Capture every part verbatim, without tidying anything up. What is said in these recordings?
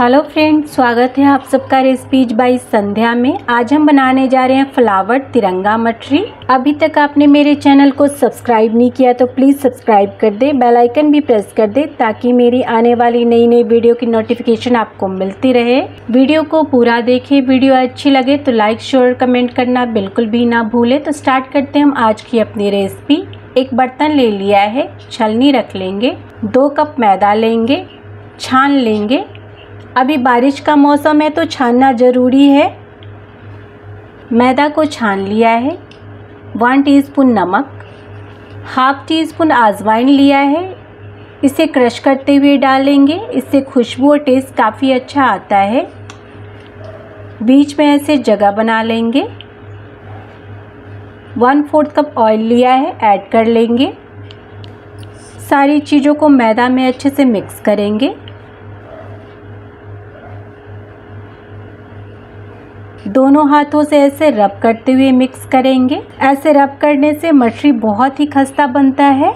Hello friends, स्वागत है आप सबका रेसिपीज बाय संध्या में। आज हम बनाने जा रहे हैं फ्लावर तिरंगा मठरी। अभी तक आपने मेरे चैनल को सब्सक्राइब नहीं किया तो प्लीज़ सब्सक्राइब कर दे, बेल आइकन भी प्रेस कर दे ताकि मेरी आने वाली नई नई वीडियो की नोटिफिकेशन आपको मिलती रहे। वीडियो को पूरा देखें, वीडियो अच्छी लगे तो लाइक शेयर कमेंट करना बिल्कुल भी ना भूले। तो स्टार्ट करते हैं हम आज की अपनी रेसिपी। एक बर्तन ले लिया है, छलनी रख लेंगे, दो कप मैदा लेंगे, छान लेंगे। अभी बारिश का मौसम है तो छानना ज़रूरी है। मैदा को छान लिया है। वन टीस्पून नमक, हाफ टी स्पून आजवाइन लिया है, इसे क्रश करते हुए डालेंगे। इससे खुशबू और टेस्ट काफ़ी अच्छा आता है। बीच में ऐसे जगह बना लेंगे। वन फोर्थ कप ऑयल लिया है, ऐड कर लेंगे। सारी चीज़ों को मैदा में अच्छे से मिक्स करेंगे। दोनों हाथों से ऐसे रब करते हुए मिक्स करेंगे। ऐसे रब करने से मठरी बहुत ही खस्ता बनता है।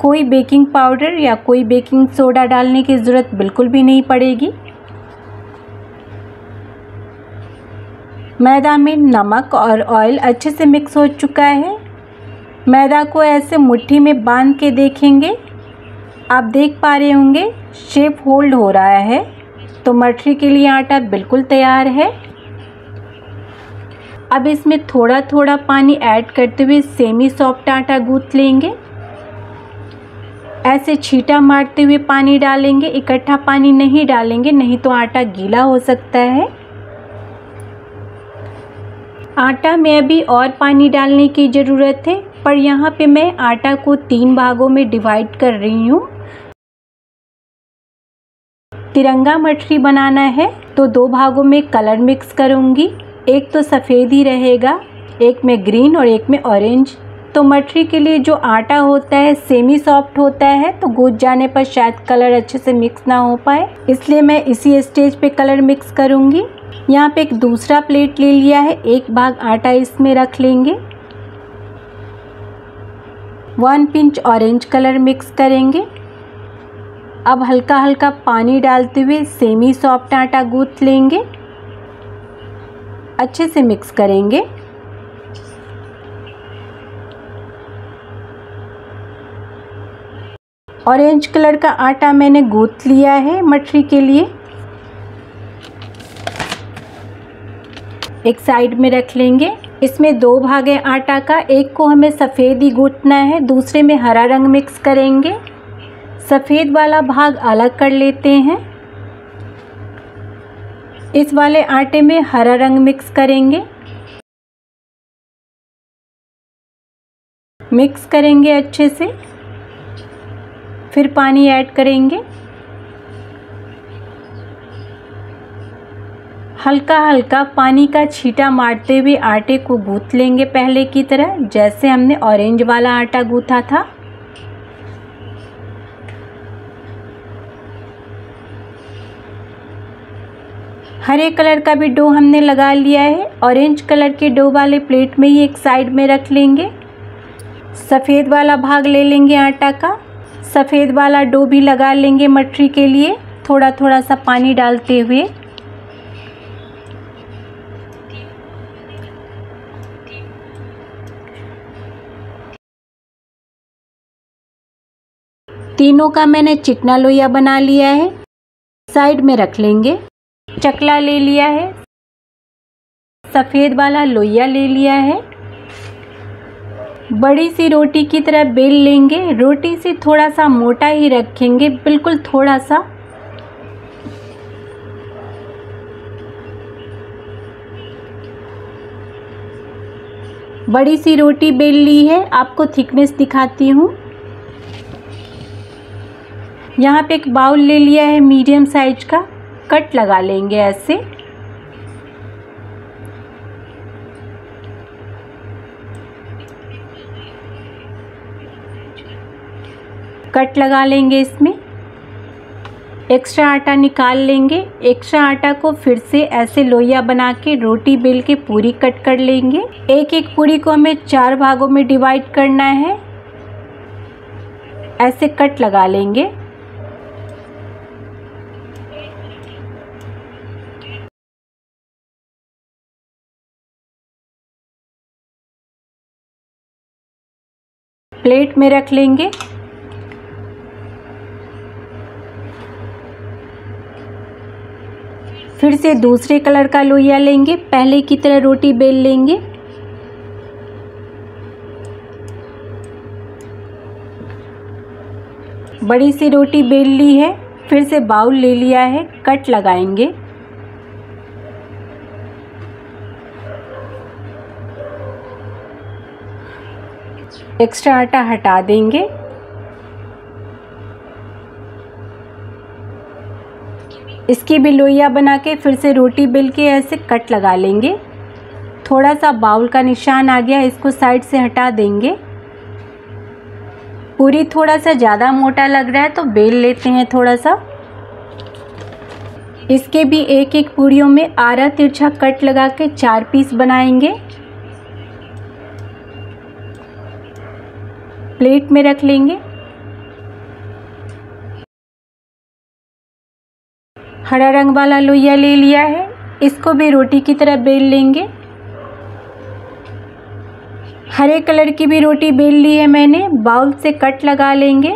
कोई बेकिंग पाउडर या कोई बेकिंग सोडा डालने की ज़रूरत बिल्कुल भी नहीं पड़ेगी। मैदा में नमक और ऑयल अच्छे से मिक्स हो चुका है। मैदा को ऐसे मुट्ठी में बांध के देखेंगे। आप देख पा रहे होंगे शेप होल्ड हो रहा है। तो मठरी के लिए आटा बिल्कुल तैयार है। अब इसमें थोड़ा थोड़ा पानी ऐड करते हुए सेमी सॉफ्ट आटा गूंथ लेंगे। ऐसे छींटा मारते हुए पानी डालेंगे, इकट्ठा पानी नहीं डालेंगे नहीं तो आटा गीला हो सकता है। आटा में अभी और पानी डालने की ज़रूरत है, पर यहाँ पे मैं आटा को तीन भागों में डिवाइड कर रही हूँ। तिरंगा मठरी बनाना है तो दो भागों में कलर मिक्स करूँगी। एक तो सफ़ेद ही रहेगा, एक में ग्रीन और एक में ऑरेंज। तो मठरी के लिए जो आटा होता है सेमी सॉफ्ट होता है, तो गूंथ जाने पर शायद कलर अच्छे से मिक्स ना हो पाए, इसलिए मैं इसी स्टेज पे कलर मिक्स करूँगी। यहाँ पे एक दूसरा प्लेट ले लिया है, एक भाग आटा इसमें रख लेंगे। One pinch orange colour mix करेंगे। अब हल्का हल्का पानी डालते हुए सेमी सॉफ्ट आटा गूंथ लेंगे, अच्छे से मिक्स करेंगे। ऑरेंज कलर का आटा मैंने गूंथ लिया है मठरी के लिए। एक साइड में रख लेंगे। इसमें दो भाग है आटा का, एक को हमें सफ़ेद ही गूंथना है, दूसरे में हरा रंग मिक्स करेंगे। सफ़ेद वाला भाग अलग कर लेते हैं। इस वाले आटे में हरा रंग मिक्स करेंगे। मिक्स करेंगे अच्छे से, फिर पानी ऐड करेंगे। हल्का हल्का पानी का छींटा मारते हुए आटे को गूंथ लेंगे पहले की तरह, जैसे हमने ऑरेंज वाला आटा गूथा था। हरे कलर का भी डो हमने लगा लिया है। ऑरेंज कलर के डो वाले प्लेट में ही एक साइड में रख लेंगे। सफ़ेद वाला भाग ले लेंगे आटा का। सफ़ेद वाला डो भी लगा लेंगे मठरी के लिए, थोड़ा थोड़ा सा पानी डालते हुए। तीनों का मैंने चिकना लोइया बना लिया है, साइड में रख लेंगे। चकला ले लिया है, सफ़ेद वाला लोइया ले लिया है। बड़ी सी रोटी की तरह बेल लेंगे। रोटी से थोड़ा सा मोटा ही रखेंगे, बिल्कुल थोड़ा सा। बड़ी सी रोटी बेल ली है, आपको थिकनेस दिखाती हूँ। यहाँ पे एक बाउल ले लिया है मीडियम साइज का, कट लगा लेंगे ऐसे। कट लगा लेंगे, इसमें एक्स्ट्रा आटा निकाल लेंगे। एक्स्ट्रा आटा को फिर से ऐसे लोइया बना के रोटी बेल के पूरी कट कर लेंगे। एक एक पूरी को हमें चार भागों में डिवाइड करना है। ऐसे कट लगा लेंगे। प्लेट में रख लेंगे। फिर से दूसरे कलर का लोइया लेंगे, पहले की तरह रोटी बेल लेंगे। बड़ी सी रोटी बेल ली है, फिर से बाउल ले लिया है, कट लगाएंगे। एक्स्ट्रा आटा हटा देंगे। इसकी भी लोइया बना के फिर से रोटी बेल के ऐसे कट लगा लेंगे। थोड़ा सा बाउल का निशान आ गया, इसको साइड से हटा देंगे। पूरी थोड़ा सा ज़्यादा मोटा लग रहा है तो बेल लेते हैं थोड़ा सा। इसके भी एक एक पूरियों में आरा तिरछा कट लगा के चार पीस बनाएंगे। प्लेट में रख लेंगे। हरा रंग वाला लोइया ले लिया है, इसको भी रोटी की तरह बेल लेंगे। हरे कलर की भी रोटी बेल ली है मैंने, बाउल से कट लगा लेंगे।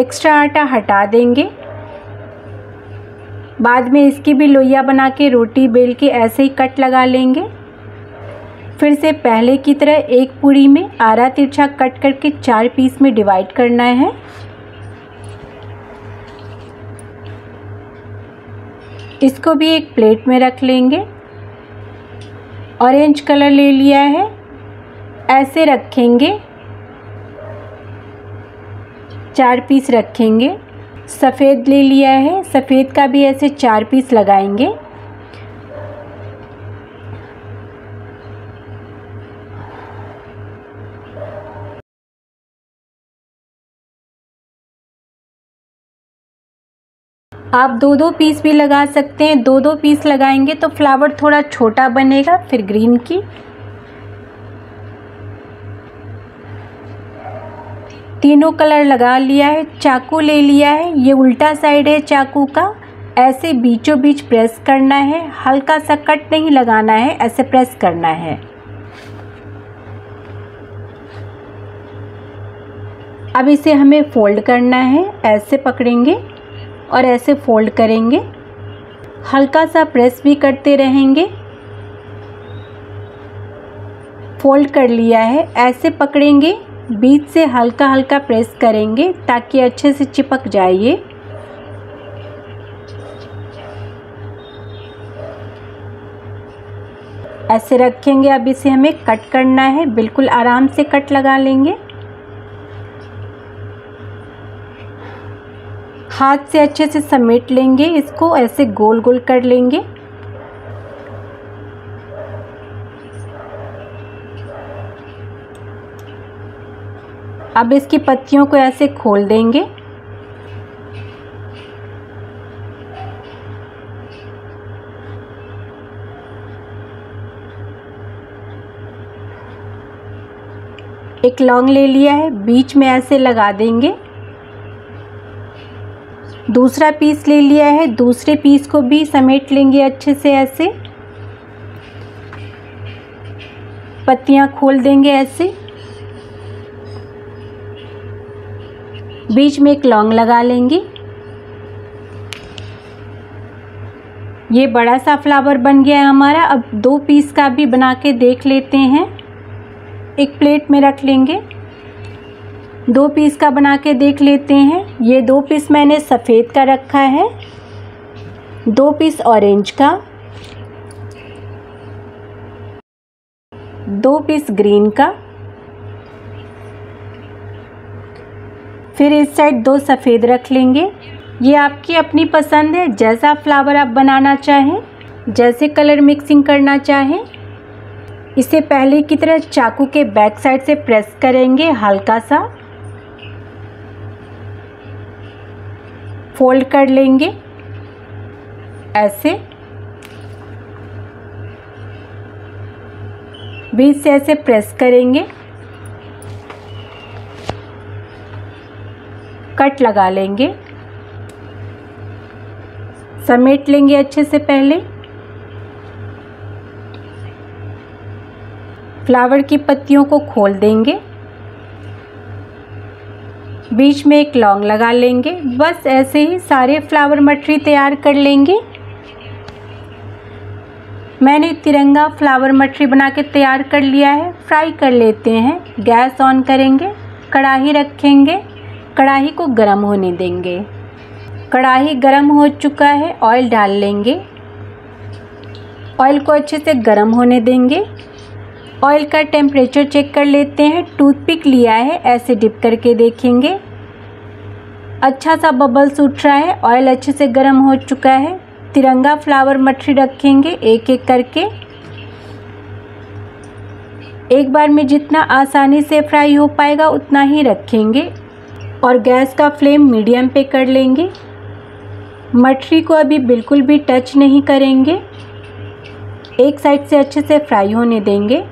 एक्स्ट्रा आटा हटा देंगे। बाद में इसकी भी लोइया बना के रोटी बेल के ऐसे ही कट लगा लेंगे। फिर से पहले की तरह एक पूरी में आरा तिरछा कट करके चार पीस में डिवाइड करना है। इसको भी एक प्लेट में रख लेंगे। ऑरेंज कलर ले लिया है, ऐसे रखेंगे, चार पीस रखेंगे। सफ़ेद ले लिया है, सफ़ेद का भी ऐसे चार पीस लगाएंगे। आप दो दो पीस भी लगा सकते हैं। दो दो पीस लगाएंगे तो फ्लावर थोड़ा छोटा बनेगा। फिर ग्रीन की तीनों कलर लगा लिया है। चाकू ले लिया है, ये उल्टा साइड है चाकू का, ऐसे बीचों बीच प्रेस करना है। हल्का सा कट नहीं लगाना है, ऐसे प्रेस करना है। अब इसे हमें फोल्ड करना है। ऐसे पकड़ेंगे और ऐसे फोल्ड करेंगे, हल्का सा प्रेस भी करते रहेंगे। फोल्ड कर लिया है, ऐसे पकड़ेंगे, बीच से हल्का हल्का प्रेस करेंगे ताकि अच्छे से चिपक जाए। ऐसे रखेंगे। अब इसे हमें कट करना है, बिल्कुल आराम से कट लगा लेंगे। हाथ से अच्छे से समेट लेंगे, इसको ऐसे गोल गोल कर लेंगे। अब इसकी पत्तियों को ऐसे खोल देंगे। एक लौंग ले लिया है, बीच में ऐसे लगा देंगे। दूसरा पीस ले लिया है, दूसरे पीस को भी समेट लेंगे अच्छे से। ऐसे पत्तियां खोल देंगे, ऐसे बीच में एक लौंग लगा लेंगे। ये बड़ा सा फ्लावर बन गया है हमारा। अब दो पीस का भी बना के देख लेते हैं। एक प्लेट में रख लेंगे। दो पीस का बना के देख लेते हैं। ये दो पीस मैंने सफ़ेद का रखा है, दो पीस ऑरेंज का, दो पीस ग्रीन का। फिर इस साइड दो सफ़ेद रख लेंगे। ये आपकी अपनी पसंद है, जैसा फ्लावर आप बनाना चाहें, जैसे कलर मिक्सिंग करना चाहें। इसे पहले की तरह चाकू के बैक साइड से प्रेस करेंगे, हल्का सा फोल्ड कर लेंगे ऐसे। बीच से ऐसे प्रेस करेंगे, कट लगा लेंगे, समेट लेंगे अच्छे से। पहले फ्लावर की पत्तियों को खोल देंगे, बीच में एक लॉन्ग लगा लेंगे। बस ऐसे ही सारे फ्लावर मटरी तैयार कर लेंगे। मैंने तिरंगा फ्लावर मटरी बना के तैयार कर लिया है। फ्राई कर लेते हैं। गैस ऑन करेंगे, कढ़ाही रखेंगे, कढ़ाही को गर्म होने देंगे। कढ़ाही गर्म हो चुका है, ऑयल डाल लेंगे। ऑयल को अच्छे से गर्म होने देंगे। ऑयल का टेम्परेचर चेक कर लेते हैं। टूथपिक लिया है, ऐसे डिप करके देखेंगे। अच्छा सा बबल्स उठ रहा है। ऑयल अच्छे से गर्म हो चुका है। तिरंगा फ्लावर मटरी रखेंगे एक एक करके। एक बार में जितना आसानी से फ्राई हो पाएगा उतना ही रखेंगे और गैस का फ्लेम मीडियम पे कर लेंगे। मटरी को अभी बिल्कुल भी टच नहीं करेंगे, एक साइड से अच्छे से फ्राई होने देंगे।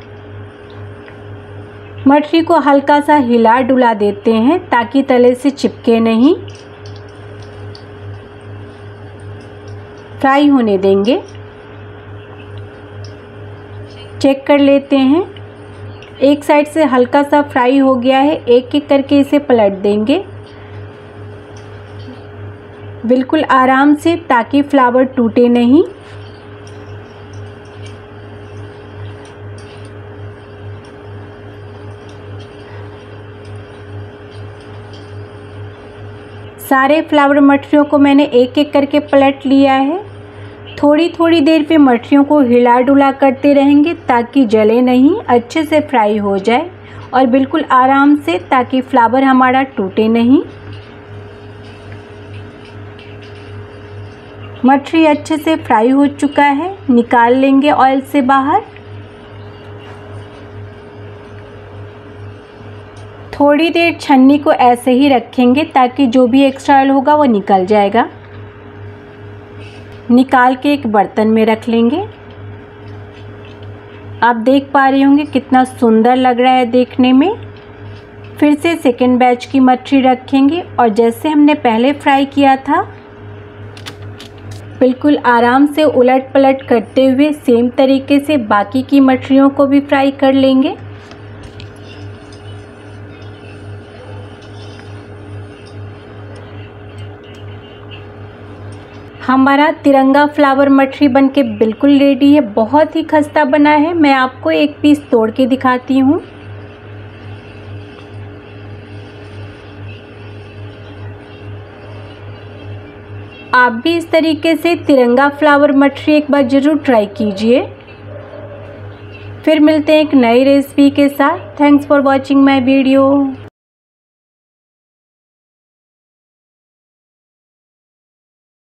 मटरी को हल्का सा हिला डुला देते हैं ताकि तले से चिपके नहीं। फ्राई होने देंगे। चेक कर लेते हैं। एक साइड से हल्का सा फ्राई हो गया है। एक एक करके इसे पलट देंगे बिल्कुल आराम से ताकि फ्लावर टूटे नहीं। सारे फ्लावर मटरियों को मैंने एक एक करके पलट लिया है। थोड़ी थोड़ी देर पे मटरियों को हिला डुला करते रहेंगे ताकि जले नहीं, अच्छे से फ्राई हो जाए और बिल्कुल आराम से, ताकि फ्लावर हमारा टूटे नहीं। मटरी अच्छे से फ्राई हो चुका है, निकाल लेंगे ऑयल से बाहर। थोड़ी देर छन्नी को ऐसे ही रखेंगे ताकि जो भी एक्स्ट्रा ऑयल होगा वो निकल जाएगा। निकाल के एक बर्तन में रख लेंगे। आप देख पा रहे होंगे कितना सुंदर लग रहा है देखने में। फिर से सेकेंड बैच की मटरी रखेंगे और जैसे हमने पहले फ्राई किया था बिल्कुल आराम से उलट पलट करते हुए सेम तरीके से बाकी की मटरियों को भी फ्राई कर लेंगे। हमारा तिरंगा फ्लावर मटरी बनके बिल्कुल रेडी है। बहुत ही खस्ता बना है। मैं आपको एक पीस तोड़ के दिखाती हूँ। आप भी इस तरीके से तिरंगा फ्लावर मटरी एक बार ज़रूर ट्राई कीजिए। फिर मिलते हैं एक नई रेसिपी के साथ। Thanks for watching my video.